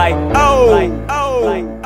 like, oh, like, oh, like.